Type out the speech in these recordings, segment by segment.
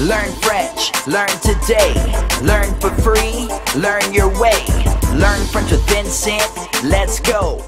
Learn French, learn today, learn for free, learn your way. Learn French with Vincent, let's go!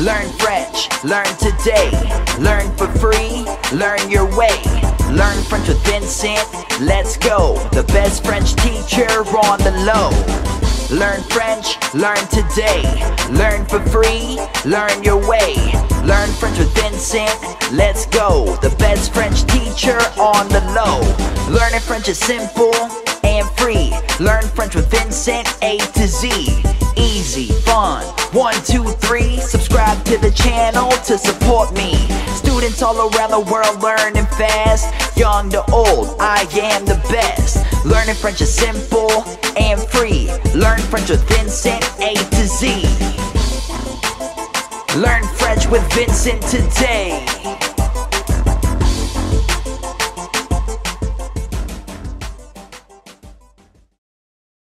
Learn French, learn today. Learn for free, learn your way. Learn French with Vincent, let's go. The best French teacher on the low. Learn French, learn today. Learn for free, learn your way. Learn French with Vincent, let's go. The best French teacher on the low. Learning French is simple and free. Learn French with Vincent, A to Z. Easy, fun, 1, 2, 3. Subscribe to the channel to support me. Students all around the world learning fast. Young to old, I am the best. Learning French is simple and free. Learn French with Vincent, A to Z. Learn French with Vincent today.